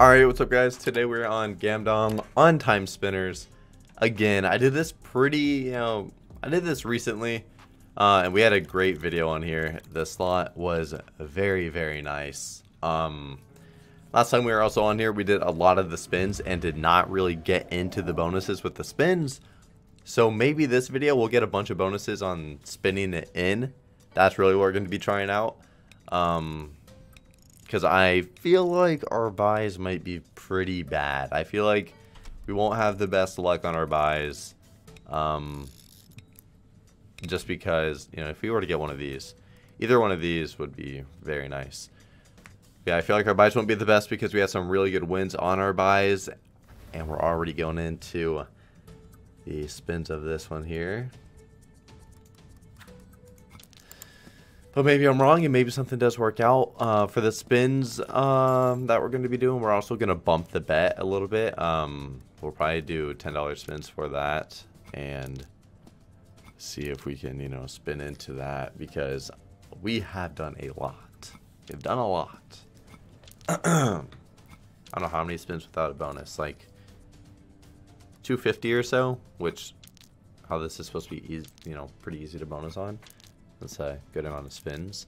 Alright, what's up guys? Today we're on Gamdom on Time Spinners again. I did this recently and we had a great video on here. The slot was very, very nice. Last time we were also on here, we did a lot of the spins and did not really get into the bonuses with the spins. So maybe this video we'll get a bunch of bonuses on spinning it in. That's really what we're going to be trying out. Because I feel like our buys might be pretty bad. I feel like we won't have the best luck on our buys. Just because, you know, if we were to get one of these, either one of these would be very nice. Yeah, I feel like our buys won't be the best because we had some really good wins on our buys. And we're already going into the spins of this one here. But maybe I'm wrong, and maybe something does work out. For the spins that we're going to be doing, we're also going to bump the bet a little bit. We'll probably do $10 spins for that, and see if we can, you know, spin into that, because we have done a lot. We've done a lot. I don't know how many spins without a bonus, like 250 or so, which how this is supposed to be easy, you know, pretty easy to bonus on. That's a good amount of spins.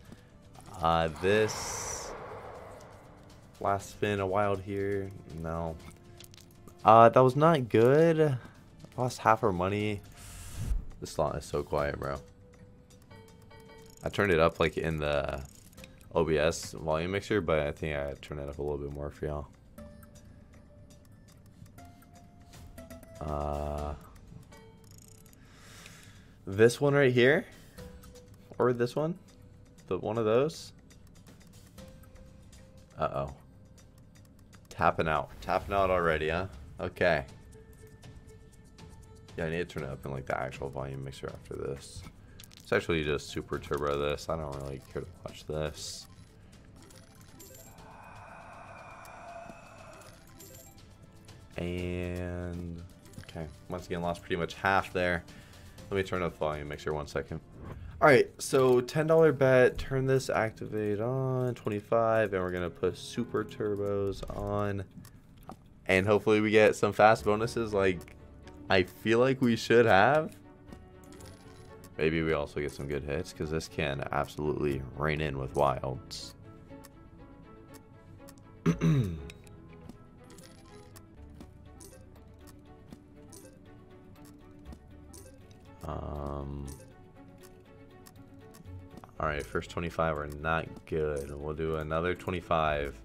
This last spin, a wild here. No. That was not good. Lost half our money. This slot is so quiet, bro. I turned it up like in the OBS volume mixer, but I think I turned it up a little bit more for y'all. This one right here. Or this one, one of those. Uh-oh. Tapping out already, huh? Okay. Yeah, I need to turn it up in like the actual volume mixer after this. It's actually just super turbo this. I don't really care to watch this. And okay, once again lost pretty much half there. Let me turn up the volume mixer 1 second. Alright, so $10 bet, turn this activate on, 25, and we're going to put super turbos on. And hopefully we get some fast bonuses like I feel like we should have. Maybe we also get some good hits, because this can absolutely rain in with wilds. Alright, first 25 are not good. We'll do another 25.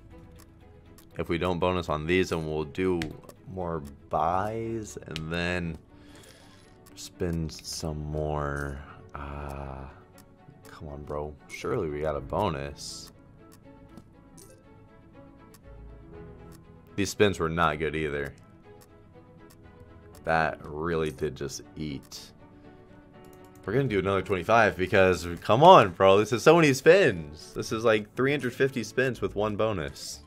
If we don't bonus on these, then we'll do more buys and then spend some more. Come on, bro. Surely we got a bonus. These spins were not good either. That really did just eat. We're going to do another 25 because, come on, bro. This is so many spins. This is like 350 spins with one bonus.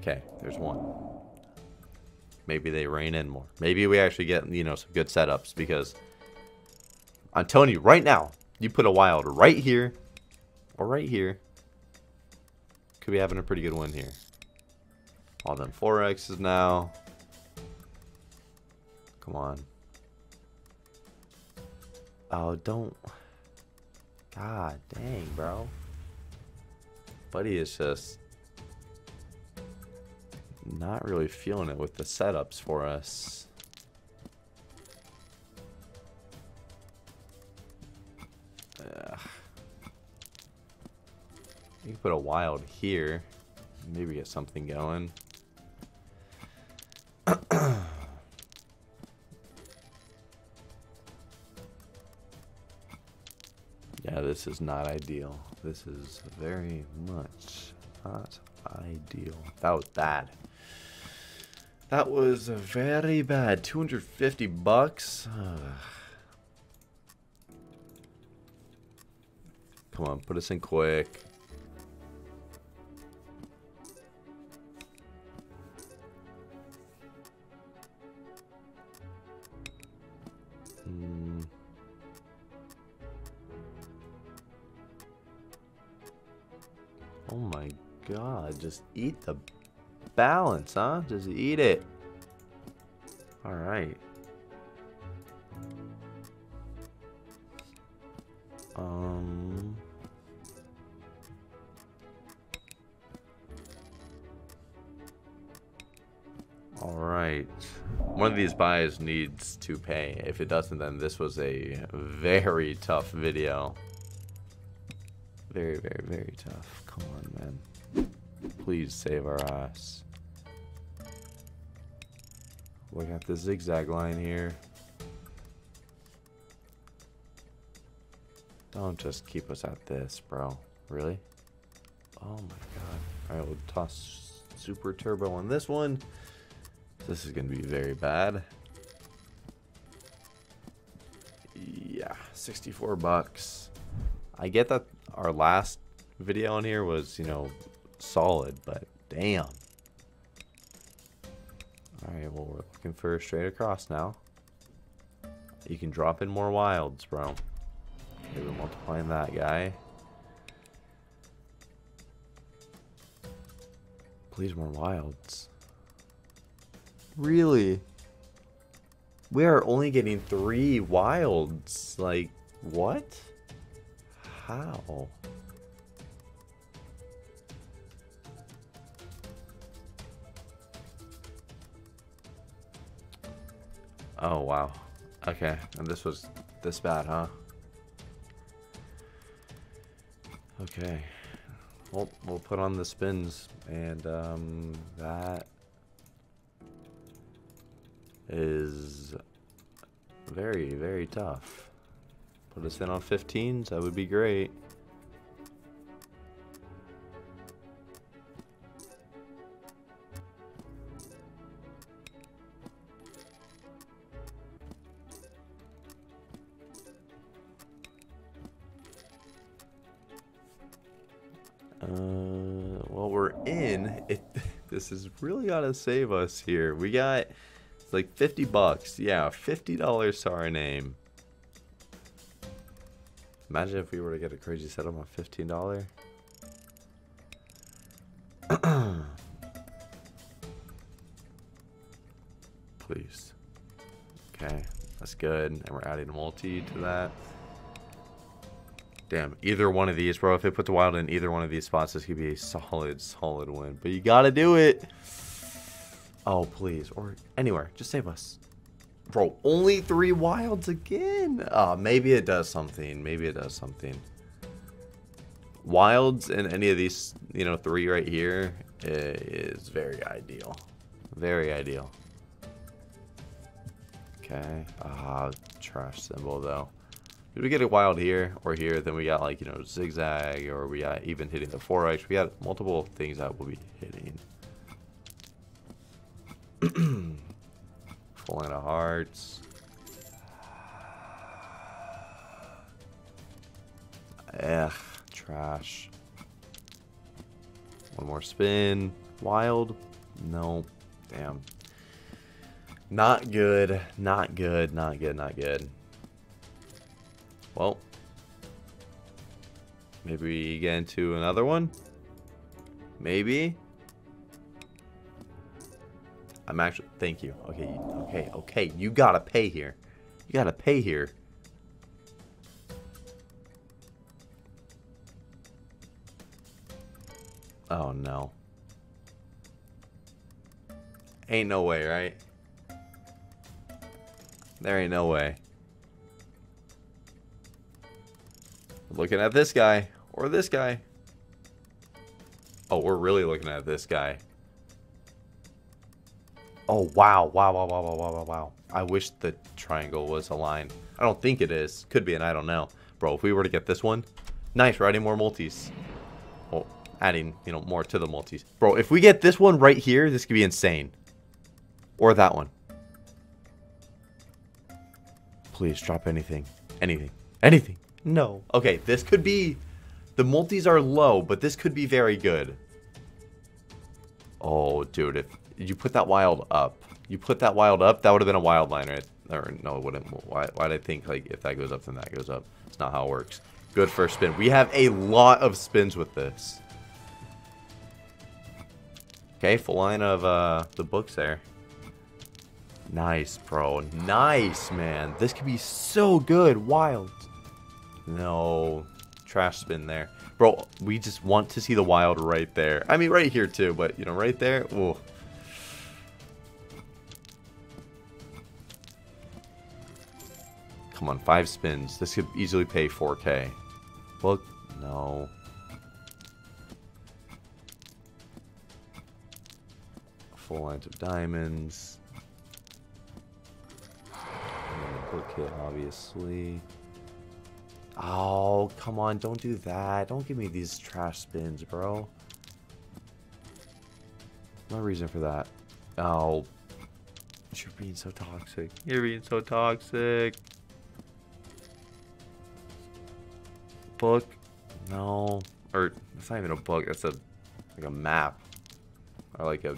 Okay, there's one. Maybe they rein in more. Maybe we actually get, you know, some good setups, because I'm telling you right now, you put a wild right here or right here, could be having a pretty good win here. All done 4X's now. Come on. Oh, don't. God dang, bro. Buddy is just not really feeling it with the setups for us. Ugh. You can put a wild here. Maybe get something going. Yeah, this is not ideal. This is very much not ideal. That was bad. That was very bad. 250 bucks. Come on, put us in quick. Oh my god, just eat the balance, huh? Just eat it. Alright. Alright. One of these buys needs to pay. If it doesn't, then this was a very tough video. Very, very, very tough. Come on, man. Please save our ass. Look at the zigzag line here. Don't just keep us at this, bro. Really? Oh my god. Alright, we'll toss super turbo on this one. This is going to be very bad. Yeah, 64 bucks. I get that our last video on here was, you know, solid, but damn. Alright, well, we're looking for straight across now. You can drop in more wilds, bro. Maybe we're multiplying that guy. Please, more wilds. Really? We are only getting 3 wilds. Like, what? How? Oh, wow. Okay. And this was this bad, huh? Okay. Well, we'll put on the spins. And, that is very, very tough. Put us in on 15s, that would be great. Well, we're in. This has really got to save us here. We got like 50 bucks. Yeah, $50 to our name. Imagine if we were to get a crazy setup on $15. Please. Okay, that's good. And we're adding multi to that. Damn, either one of these, bro. If they put the wild in either one of these spots, this could be a solid, solid win. But you gotta do it. Oh, please. Or anywhere. Just save us. Bro, only 3 wilds again. Maybe it does something. Maybe it does something. Wilds in any of these, you know, 3 right here is very ideal. Very ideal. Okay. Trash symbol, though. If we get a wild here or here, then we got, like, you know, zigzag, or we got even hitting the 4X. We got multiple things that we'll be hitting. Full into hearts. Ugh, trash. One more spin. Wild. No. Damn. Not good. Not good. Not good. Not good. Well. Maybe we get into another one. Maybe. I'm actually, thank you. Okay, okay, okay. You gotta pay here. You gotta pay here. Oh, no. Ain't no way, right? There ain't no way. Looking at this guy, or this guy. Oh, we're really looking at this guy. Oh, wow, wow, wow, wow, wow, wow, wow, wow. I wish the triangle was a line. I don't think it is. Could be, and I don't know. Bro, if we were to get this one, nice, we're adding more multis. Well, adding, you know, more to the multis. Bro, if we get this one right here, this could be insane. Or that one. Please drop anything. Anything. Anything. No. Okay, this could be... The multis are low, but this could be very good. Oh, dude, if... You put that wild up. You put that wild up, that would have been a wild line, right? Or, no, it wouldn't. Why did I think, like, if that goes up, then that goes up? It's not how it works. Good first spin. We have a lot of spins with this. Okay, full line of the books there. Nice, bro. Nice, man. This could be so good. Wild. No. Trash spin there. Bro, we just want to see the wild right there. I mean, right here too, but, you know, right there. Ooh. Come on, 5 spins. This could easily pay 4K. Well, no. Full lines of diamonds. Book hit, obviously. Oh, come on, don't do that. Don't give me these trash spins, bro. No reason for that. Oh. You're being so toxic. You're being so toxic. Book? No. Or, it's not even a book. It's a, like a map. Or like a,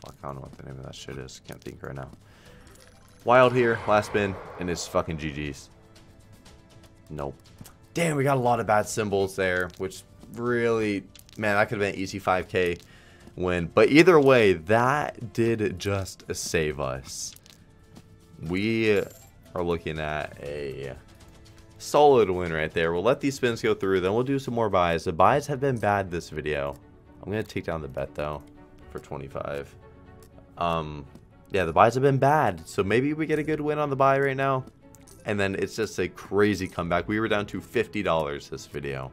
fuck, I don't know what the name of that shit is. Can't think right now. Wild here, last spin, and it's fucking GG's. Nope. Damn, we got a lot of bad symbols there, which really, man, that could have been an easy 5K win. But either way, that did just save us. We are looking at a solid win right there. We'll let these spins go through, then we'll do some more buys. The buys have been bad this video. I'm going to take down the bet, though, for 25. Yeah, the buys have been bad, so maybe we get a good win on the buy right now. And then it's just a crazy comeback. We were down to $50 this video.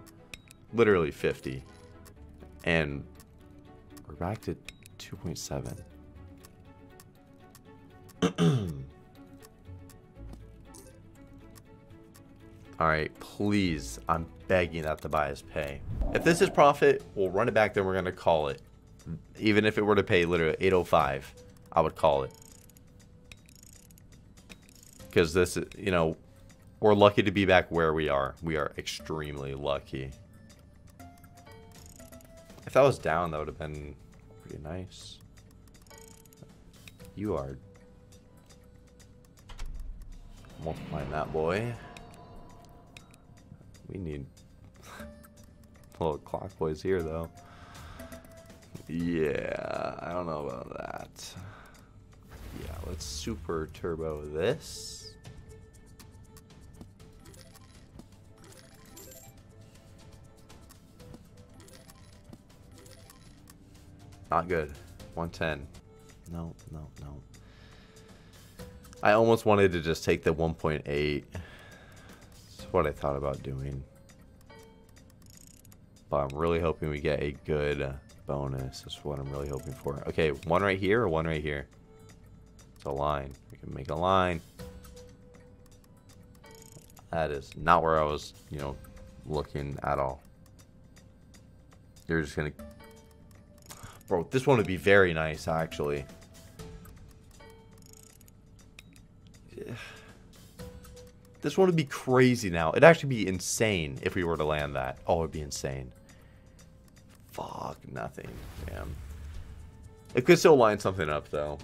Literally 50. And we're back to 2.7. Alright, please. I'm begging that the buys pay. If this is profit, we'll run it back, then we're going to call it. Even if it were to pay literally 805, I would call it. Because this, you know, we're lucky to be back where we are. We are extremely lucky. If that was down, that would have been pretty nice. You are multiplying that boy. We need a little clockwise here, though. Yeah, I don't know about that. Yeah, let's super turbo this. Not good. 110. No, no, no. I almost wanted to just take the 1.8. That's what I thought about doing. But I'm really hoping we get a good bonus. That's what I'm really hoping for. Okay, one right here or one right here? It's a line. We can make a line. That is not where I was, you know, looking at all. You're just going to... Bro, this one would be very nice, actually. Yeah. This one would be crazy now. It'd actually be insane if we were to land that. Oh, it'd be insane. Fuck, nothing. Damn. It could still line something up, though.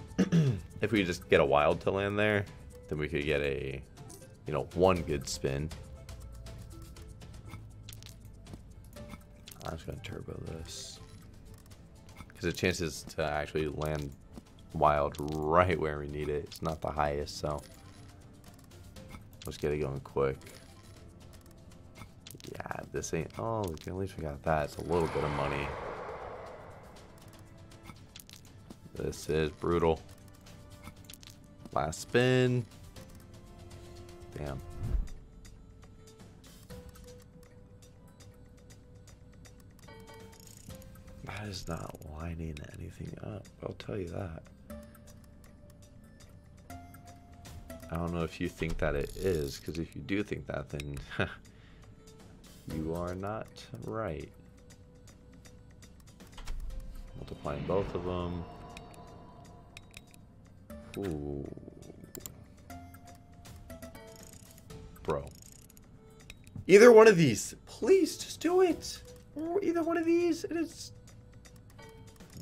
If we just get a wild to land there, then we could get a, you know, one good spin. I'm just going to turbo this. The chances to actually land wild right where we need it, it's not the highest, so let's get it going quick. Yeah, this ain't... Oh, at least we got that. It's a little bit of money. This is brutal. Last spin. Damn. That is not lining anything up, I'll tell you that. I don't know if you think that it is, because if you do think that, then you are not right. Multiplying both of them. Ooh. Bro. Either one of these, please just do it. Or either one of these, and it's...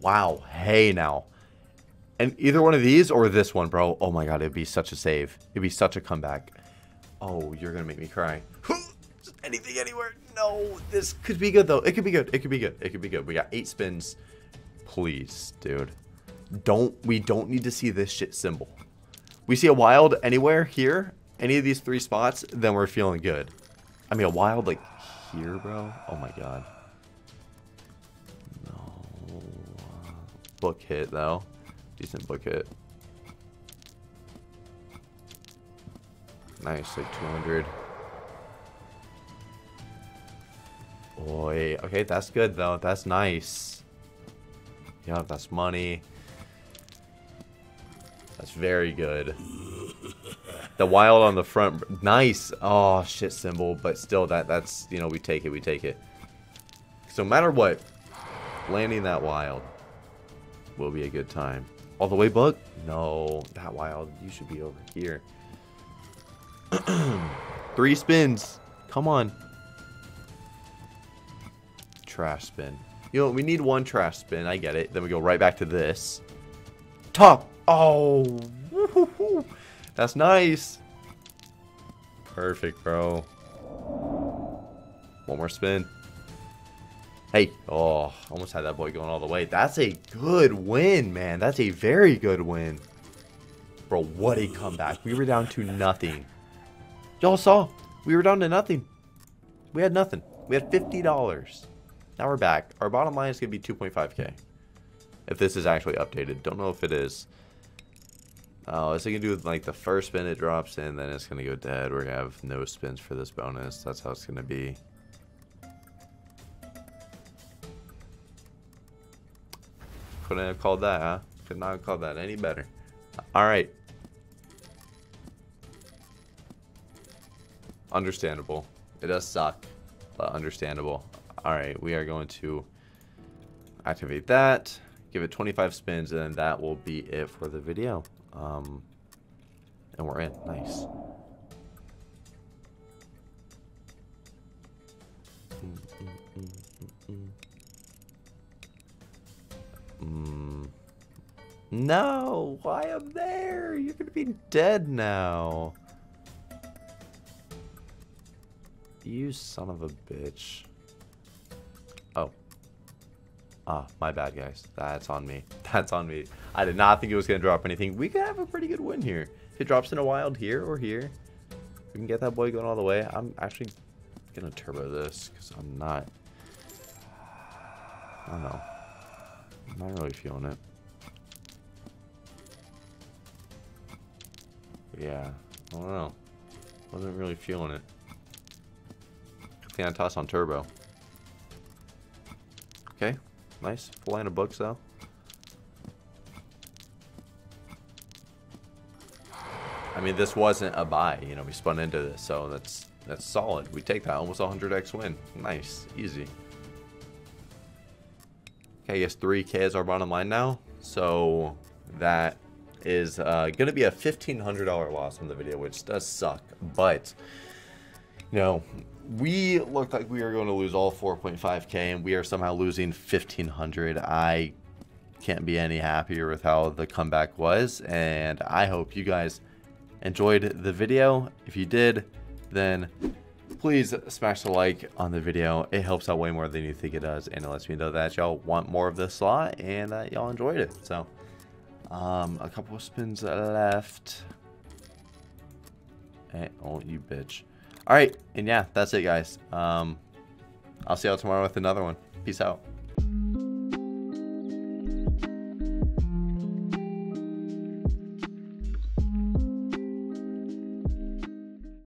Wow, hey now. And either one of these or this one, bro. Oh my god, it'd be such a save. It'd be such a comeback. Oh, you're gonna make me cry. Anything, anywhere. No, this could be good, though. It could be good. It could be good. It could be good. We got 8 spins. Please, dude. We don't need to see this shit symbol. We see a wild anywhere here, any of these three spots, then we're feeling good. I mean, a wild like here, bro. Oh my god. No. Book hit though. Decent book hit. Nice, like 200. Boy, okay, that's good though. That's nice. Yeah, that's money. That's very good. The wild on the front, nice. Oh shit, symbol, but still that's you know, we take it. So no matter what, landing that wild will be a good time. All the way book? No, that wild. You should be over here. 3 spins. Come on. Trash spin. You know, we need one trash spin. I get it. Then we go right back to this. Top. Oh. Woo-hoo-hoo. That's nice. Perfect, bro. One more spin. Hey. Oh, almost had that boy going all the way. That's a good win, man. That's a very good win. Bro, what a comeback. We were down to nothing. Y'all saw. We were down to nothing. We had nothing. We had $50. Now we're back. Our bottom line is going to be 2.5K. If this is actually updated. Don't know if it is. Oh, it's going to do with like the first spin it drops in. Then it's going to go dead. We're going to have no spins for this bonus. That's how it's going to be. Couldn't have called that, huh? Could not have called that any better. Alright. Understandable. It does suck. But understandable. Alright, we are going to activate that, give it 25 spins, and then that will be it for the video. And we're in. Nice. No! Why up there? You're gonna be dead now. You son of a bitch. Oh. Ah, my bad, guys. That's on me. That's on me. I did not think it was going to drop anything. We could have a pretty good win here. If it drops in a wild here or here, we can get that boy going all the way. I'm actually going to turbo this because I'm not... I don't know. I'm not really feeling it. Yeah. I don't know. Wasn't really feeling it. Good thing I tossed on turbo. Okay, nice. Full line of books, though. I mean, this wasn't a buy. You know, we spun into this, so that's solid. We take that. Almost 100x win. Nice. Easy. Okay, I guess 3K is our bottom line now. So that is going to be a $1,500 loss on the video, which does suck. But, you know... We looked like we were going to lose all 4.5K, and we are somehow losing 1,500. I can't be any happier with how the comeback was, and I hope you guys enjoyed the video. If you did, then please smash the like on the video. It helps out way more than you think it does, and it lets me know that y'all want more of this slot and that y'all enjoyed it. So, a couple of spins left. Hey, oh, you bitch. All right, and yeah, that's it, guys. I'll see y'all tomorrow with another one. Peace out.